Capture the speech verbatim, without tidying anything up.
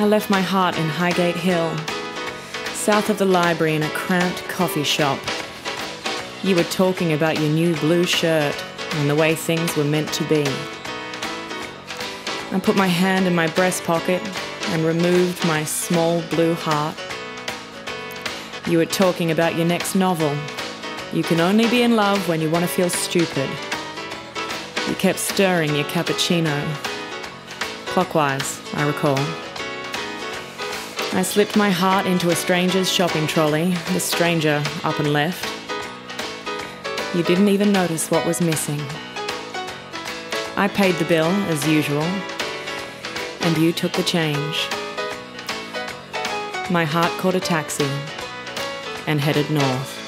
I left my heart in Highgate Hill, south of the library in a cramped coffee shop. You were talking about your new blue shirt and the way things were meant to be. I put my hand in my breast pocket and removed my small blue heart. You were talking about your next novel. You can only be in love when you want to feel stupid. You kept stirring your cappuccino. Clockwise, I recall. I slipped my heart into a stranger's shopping trolley. The stranger up and left. You didn't even notice what was missing. I paid the bill, as usual, and you took the change. My heart caught a taxi and headed north.